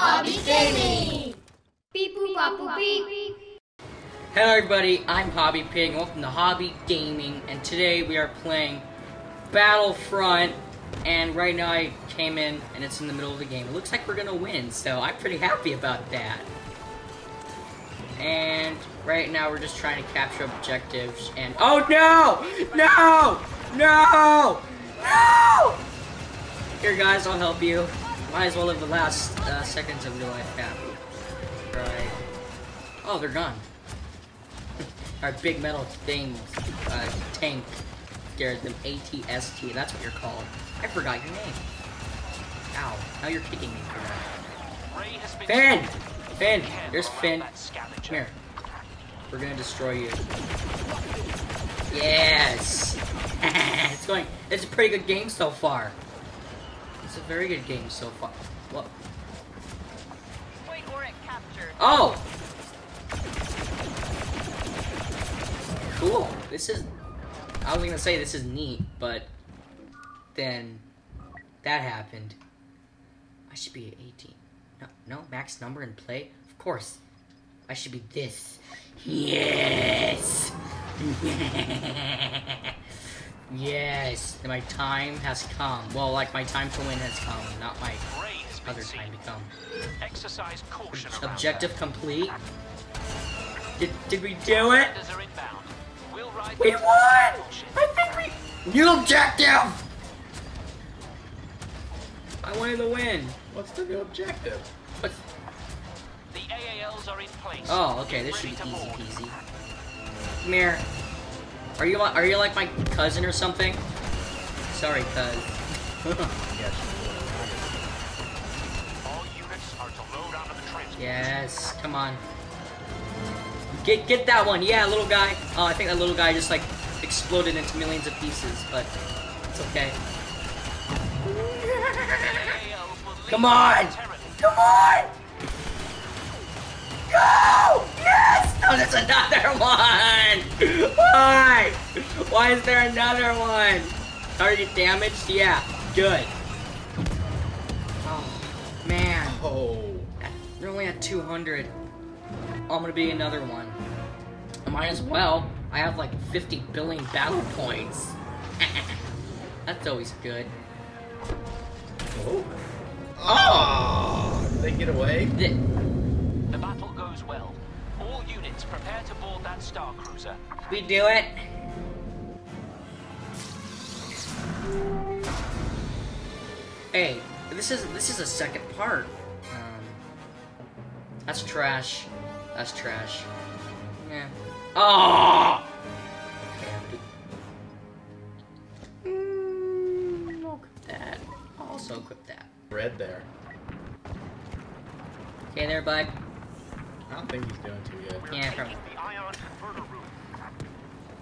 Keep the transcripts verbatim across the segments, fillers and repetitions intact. HobbyGaming! Hello everybody, I'm HobbyPig and welcome to HobbyGaming, and today we are playing Battlefront, and right now I came in and it's in the middle of the game. It looks like we're gonna win, so I'm pretty happy about that. And right now we're just trying to capture objectives and— oh no! No! No! No! Here guys, I'll help you. Might as well live the last uh, seconds of your life happy. Right. Oh, they're gone. Our big metal thing, uh, tank, scared them. A T S T, that's what you're called. I forgot your name. Ow, now you're kicking me for that. Finn! Finn! There's Finn. Come here. We're gonna destroy you. Yes! It's going, it's a pretty good game so far. It's a very good game so far. What? Wait, or it captured. Oh! Cool. This is... I was gonna say this is neat, but... then... that happened. I should be at eighteen. No, no, max number and play? Of course. I should be this. Yes! Yes, my time has come. Well, like my time to win has come, not my other time to come. Exercise caution. Objective complete. Did did we do it? We won! I think we— new objective! I wanted to win. What's the new objective? What's... the A A Ls are in place. Oh, okay, this should be easy peasy. Come here. Are you like, are you like my cousin or something? Sorry, cuz. Yes, come on. Get get that one, yeah, little guy. Oh, I think that little guy just like exploded into millions of pieces, but it's okay. Come on! Come on! Go! Yes! No, there's another one! Why? Why is there another one? Target damaged? Yeah. Good. Oh, man. Oh. You're only at two hundred. I'm gonna be another one. I might as well. I have like fifty billion battle points. That's always good. Oh. Oh! Did they get away? The The battle goes well. All units prepare to board that Star Cruiser. We do it. Hey, this is this is a second part. Um, that's trash. That's trash. Yeah. Oh. Okay. Mm, I'll equip that. I'll also equip that. Red there. Okay, there, bud. I don't think he's doing too good. Yeah, probably.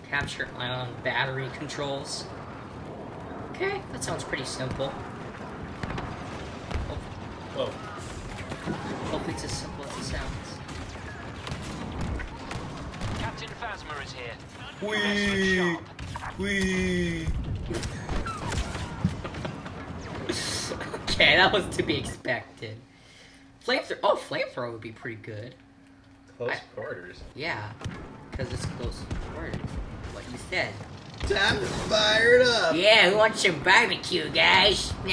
Capture Ion Battery controls. Okay, that sounds pretty simple. Whoa. Whoa. Hope it's as simple as it sounds. Captain Phasma is here. Wee! Wee! Okay, that was to be expected. Flamethrower. Oh, flamethrower would be pretty good. Close I, quarters. Yeah, because it's close quarters. What you said. Time to fire it up. Yeah, who wants some barbecue, guys? We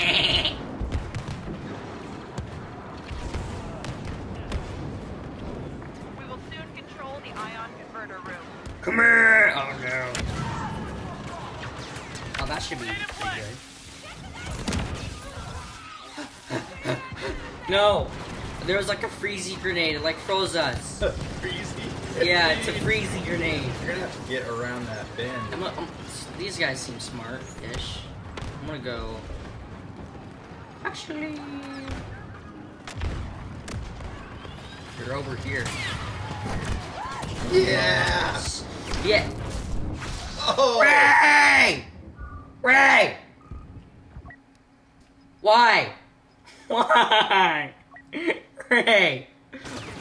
will soon control the ion converter room. Come here! Oh no. Oh, that should be pretty good. No. There was like a freezy grenade, it like froze us. Freezy? Yeah, it's a freezy grenade. You're gonna have to get around that bend. I'm a, I'm, these guys seem smart-ish. I'm gonna go... actually... you're over here. Yes! Yeah! Oh. Ray! Ray! Why? Why? Hey,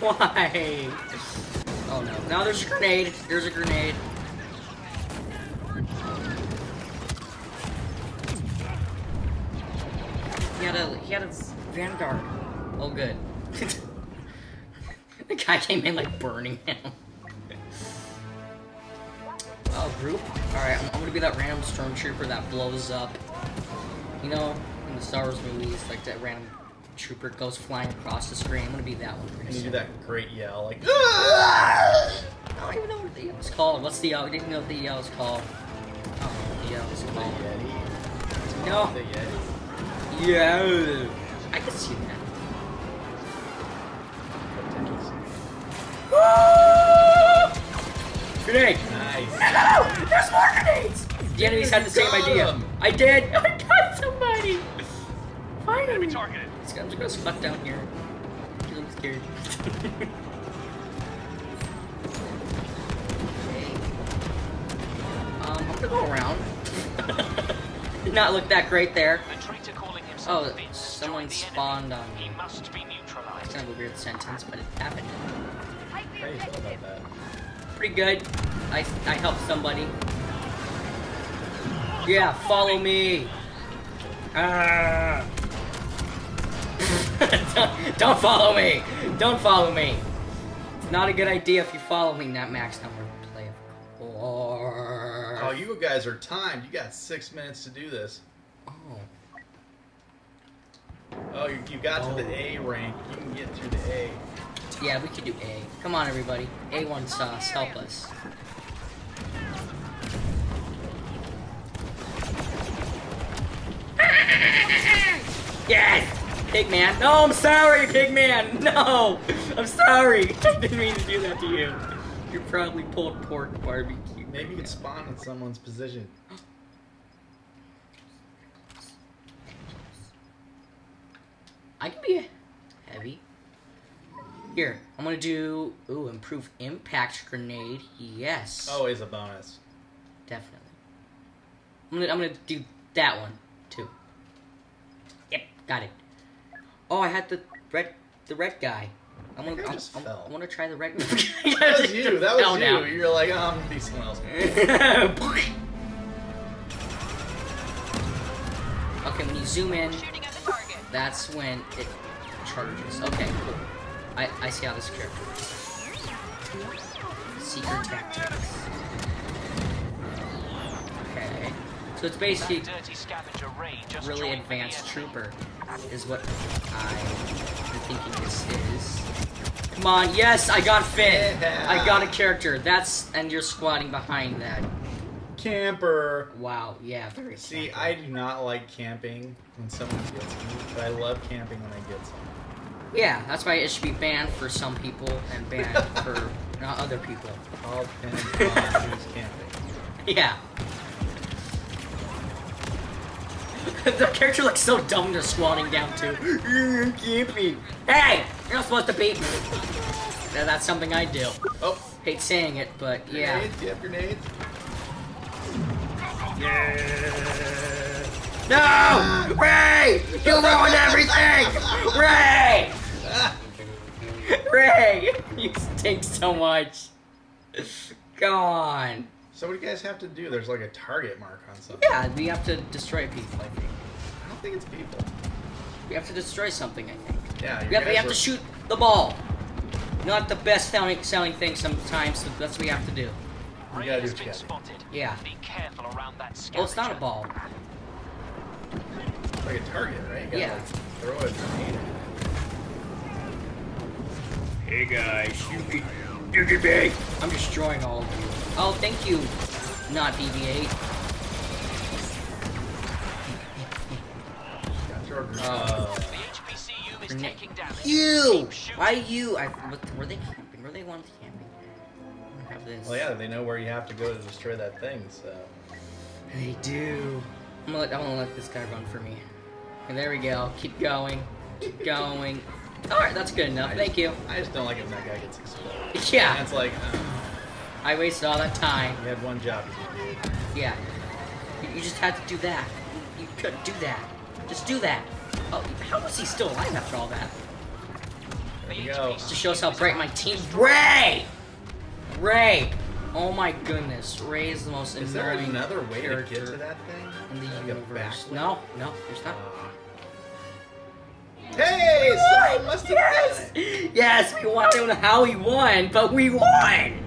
why? Oh no! Now there's a grenade. There's a grenade. He had a he had a vanguard. Oh good. The guy came in like burning him. Oh, group. Alright, I'm, I'm gonna be that random stormtrooper that blows up. You know, in the Star Wars movies, like that random trooper goes flying across the screen. I'm gonna be that one. You do that great yell, like. I don't even know what the yell is called. What's the yell? I didn't know what the yell is called. Oh, the yell is called. The Yeti? No. The Yeti? Yeah. I can see that. Grenade! Nice. No! There's more grenades! The enemies had the same idea. I did! I got somebody! Finally! Targeted. I'm just gonna squat down here. You look scared. Okay. Um, I'm gonna go around. Did not look that great there. Oh, someone spawned on me. It's kind of a weird sentence, but it happened. Hey, what about that? Pretty good. I, I helped somebody. Yeah, follow me. Ah. don't, don't follow me. Don't follow me. It's not a good idea if you follow me. Not max number play. Or... Oh, you guys are timed. You got six minutes to do this. Oh. Oh, you, you got oh. to the A rank. You can get through the A. Yeah, we can do A. Come on, everybody. A one sauce, help us. Yes! Pigman. No, I'm sorry, Pigman! No! I'm sorry! I didn't mean to do that to you. You're probably pulled pork barbecue. Maybe you could spawn in someone's position. I could be heavy. Here, I'm gonna do, ooh, improve impact grenade, yes. Always a bonus. Definitely. I'm gonna, I'm gonna do that one, too. Yep, got it. Oh, I had the red, the red guy. I'm gonna, I just I'm, fell. I'm, I wanna try the red guy. That was you, that was you. Down. You were like, oh, I'm gonna be someone else. Okay, when you zoom in, that's when it charges. Okay, cool. I, I see how this character works. Secret tactics. Okay. So it's basically a really advanced trooper is what I'm thinking this is. Come on, yes, I got Finn! Yeah. I got a character. That's and you're squatting behind that. Camper. Wow, yeah, very See, camper. I do not like camping when someone gets me, but I love camping when I get someone. Yeah, that's why it should be banned for some people and banned for not other people. All depends on who's camping. Yeah. The character looks so dumb they're squatting down too. Camping. Hey! You're not supposed to be. That's something I do. Oh. Hate saying it, but yeah. Grenades, do you have grenades? Yeah. No! Rey! You ruined everything! Rey! Rey! You stink so much. Go on. So what do you guys have to do? There's like a target mark on something. Yeah, we have to destroy people, I think. I don't think it's people. We have to destroy something, I think. Yeah, we have, we have were... to shoot the ball. Not the best sounding, sounding thing sometimes, so that's what we have to do. You gotta do spotted. Yeah. Be careful around that scavenger. Well, it's not a ball. It's like a target, right? You gotta, yeah. Like, throw a grenade. Hey guys, you can, you can be. I'm destroying all of you. Oh, thank you, not B B eight. Uh, the H P C U is taking damage. You! Why you? I, what, were they camping? Were they wanting camping? I have this. Well, yeah, they know where you have to go to destroy that thing, so. They do. I'm gonna, let, I'm gonna let this guy run for me. And there we go. Keep going. Keep going. Alright, that's good enough. I Thank just, you. I just don't like it when that guy gets exploded. Yeah. That's like, um, I wasted all that time. You had one job to do. Yeah. You, you just had to do that. You, you could do that. Just do that. Oh, how was he still alive after all that? There you go. Just to show us how bright my team. Rey! Rey! Oh my goodness, Rey is the most is annoying Is there another way to get to that thing? In the like universe. No, no, there's not. Uh, Hey, we someone won. Must have yes. done it. Yes, we won. I don't know how we won, but we won.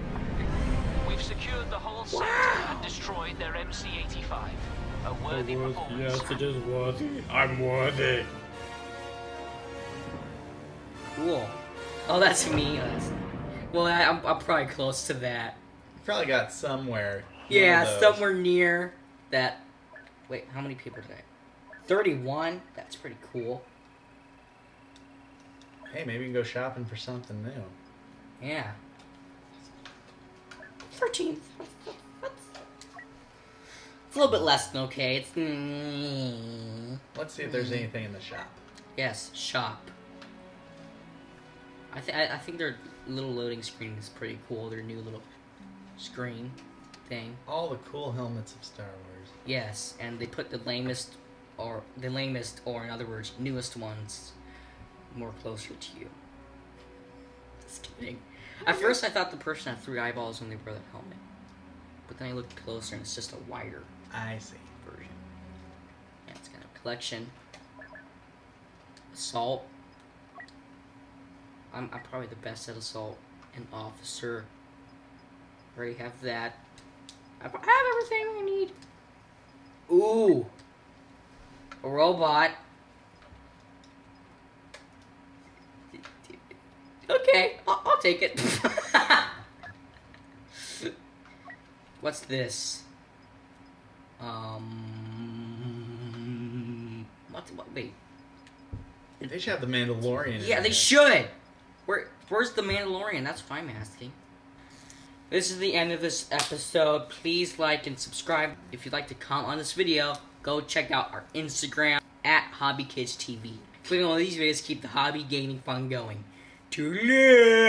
We've secured the whole sector wow. and destroyed their M C eighty-five. A worthy was, performance. Yes, it is worthy. I'm worthy. Cool. Oh, that's me. Well, I, I'm, I'm probably close to that. You probably got somewhere. Yeah, somewhere near that. Wait, how many people did I? thirty-one? That's pretty cool. Hey, maybe you can go shopping for something new. Yeah. thirteen. It's a little bit less than okay. It's. Mm, Let's see if there's mm. anything in the shop. Yes, shop. I, th I think their little loading screen is pretty cool. Their new little screen thing. All the cool helmets of Star Wars. Yes, and they put the lamest, or the lamest, or in other words, newest ones, more closer to you. Just kidding. At first, I thought the person had three eyeballs when they wore that helmet, but then I looked closer, and it's just a wider. I see. Version. Yeah, it's got a collection. Assault. I'm, I'm probably the best at assault. An officer. Already have that. I have everything I need. Ooh. A robot. Okay, I'll, I'll take it. What's this? Um. What? What? Wait. They should have the Mandalorian. Yeah, they should. Where? Where's the Mandalorian? That's what I'm asking. This is the end of this episode. Please like and subscribe. If you'd like to comment on this video, go check out our Instagram at HobbyKidsTV. Clicking on these videos to keep the hobby gaming fun going. Toodaloo!